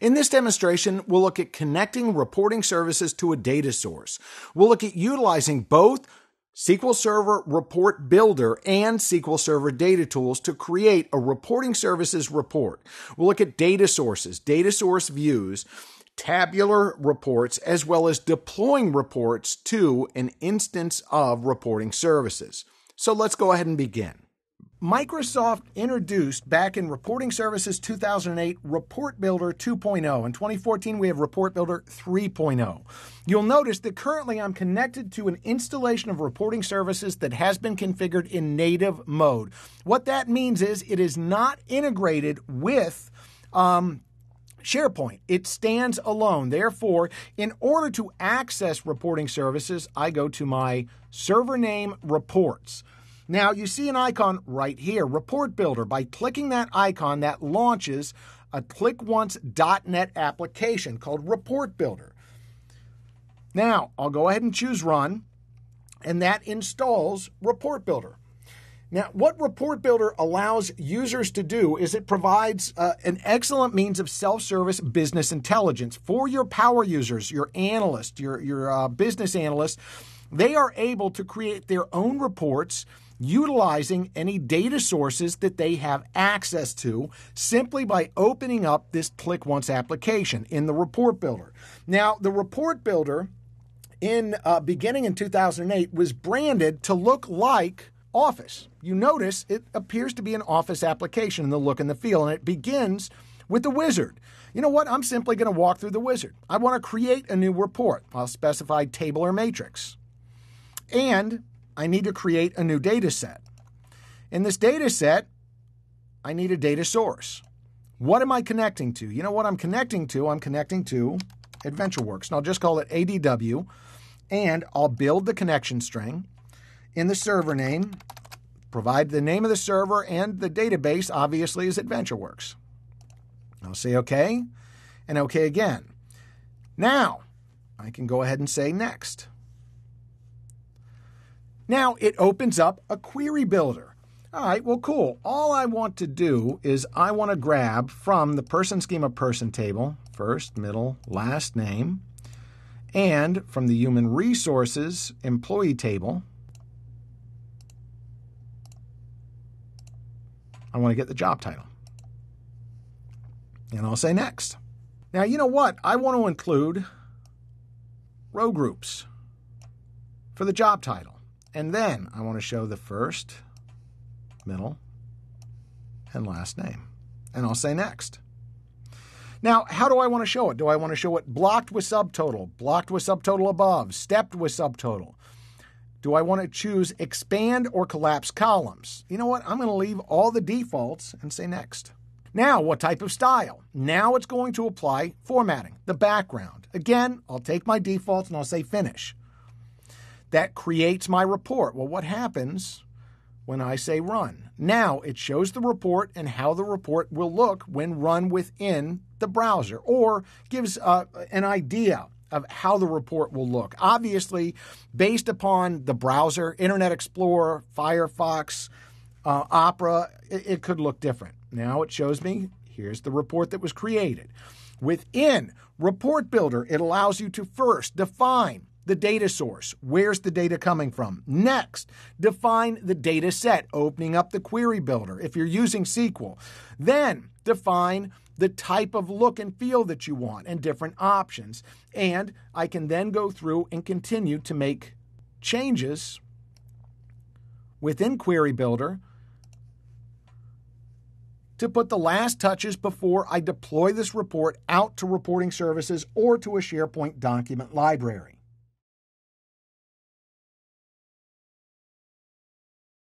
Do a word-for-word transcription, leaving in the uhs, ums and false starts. In this demonstration, we'll look at connecting reporting services to a data source. We'll look at utilizing both S Q L Server Report Builder and S Q L Server Data Tools to create a reporting services report. We'll look at data sources, data source views, tabular reports, as well as deploying reports to an instance of reporting services. So let's go ahead and begin. Microsoft introduced back in Reporting Services two thousand eight Report Builder two point oh. In twenty fourteen, we have Report Builder three point oh. You'll notice that currently I'm connected to an installation of reporting services that has been configured in native mode. What that means is it is not integrated with um, SharePoint. It stands alone. Therefore, in order to access reporting services, I go to my server name, Reports. Now, you see an icon right here, Report Builder. By clicking that icon, that launches a ClickOnce dot net application called Report Builder. Now, I'll go ahead and choose Run, and that installs Report Builder. Now, what Report Builder allows users to do is it provides uh, an excellent means of self-service business intelligence for your power users, your analysts, your, your uh, business analysts. They are able to create their own reports utilizing any data sources that they have access to simply by opening up this ClickOnce application in the Report Builder. Now, the Report Builder, in uh, beginning in two thousand eight, was branded to look like Office. You notice it appears to be an Office application in the look and the feel, and it begins with the wizard. You know what? I'm simply going to walk through the wizard. I want to create a new report. I'll specify table or matrix. And I need to create a new data set. In this data set, I need a data source. What am I connecting to? You know what I'm connecting to? I'm connecting to AdventureWorks. And I'll just call it A D W. And I'll build the connection string in the server name, provide the name of the server, and the database obviously is AdventureWorks. I'll say OK and OK again. Now, I can go ahead and say Next. Now it opens up a query builder. All right, well, cool. All I want to do is I want to grab from the person schema person table, first, middle, last name, and from the human resources employee table, I want to get the job title. And I'll say Next. Now, you know what? I want to include row groups for the job title. And then I want to show the first, middle, and last name. And I'll say Next. Now, how do I want to show it? Do I want to show it blocked with subtotal, blocked with subtotal above, stepped with subtotal? Do I want to choose expand or collapse columns? You know what? I'm going to leave all the defaults and say Next. Now, what type of style? Now it's going to apply formatting, the background. Again, I'll take my defaults and I'll say Finish. That creates my report. Well, what happens when I say Run? Now it shows the report and how the report will look when run within the browser, or gives uh, an idea of how the report will look. Obviously, based upon the browser, Internet Explorer, Firefox, uh, Opera, it, it could look different. Now it shows me here's the report that was created. Within Report Builder, it allows you to first define the data source. Where's the data coming from? Next, define the data set, opening up the query builder if you're using S Q L. Then define the type of look and feel that you want and different options. And I can then go through and continue to make changes within Query Builder to put the last touches before I deploy this report out to reporting services or to a SharePoint document library.